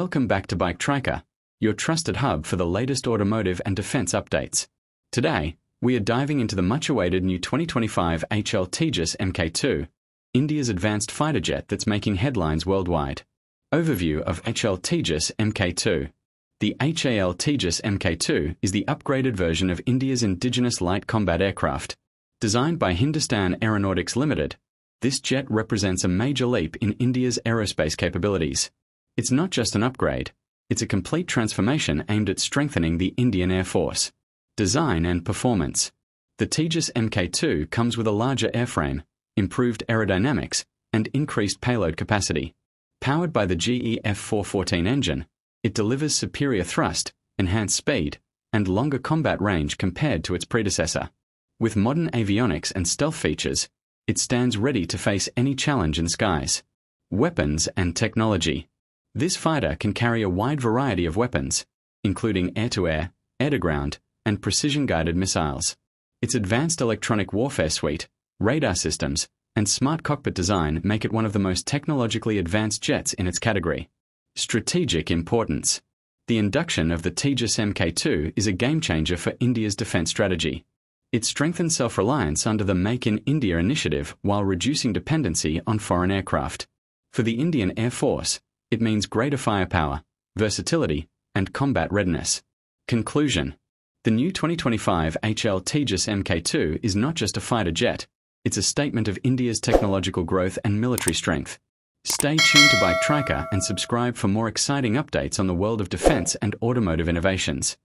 Welcome back to BikeTrica, your trusted hub for the latest automotive and defense updates. Today, we are diving into the much-awaited new 2025 HAL Tejas Mk2, India's advanced fighter jet that's making headlines worldwide. Overview of HAL Tejas Mk2. The HAL Tejas Mk2 is the upgraded version of India's indigenous light combat aircraft. Designed by Hindustan Aeronautics Limited, this jet represents a major leap in India's aerospace capabilities. It's not just an upgrade, it's a complete transformation aimed at strengthening the Indian Air Force. Design and performance. The Tejas Mk2 comes with a larger airframe, improved aerodynamics, and increased payload capacity. Powered by the GE F414 engine, it delivers superior thrust, enhanced speed, and longer combat range compared to its predecessor. With modern avionics and stealth features, it stands ready to face any challenge in skies. Weapons and technology. This fighter can carry a wide variety of weapons, including air-to-air, air-to-ground, and precision-guided missiles. Its advanced electronic warfare suite, radar systems, and smart cockpit design make it one of the most technologically advanced jets in its category. Strategic importance. The induction of the Tejas Mk2 is a game-changer for India's defense strategy. It strengthens self-reliance under the Make in India initiative while reducing dependency on foreign aircraft. For the Indian Air Force, it means greater firepower, versatility, and combat readiness. Conclusion. The new 2025 HAL Tejas Mk2 is not just a fighter jet, it's a statement of India's technological growth and military strength. Stay tuned to BikeTrica and subscribe for more exciting updates on the world of defense and automotive innovations.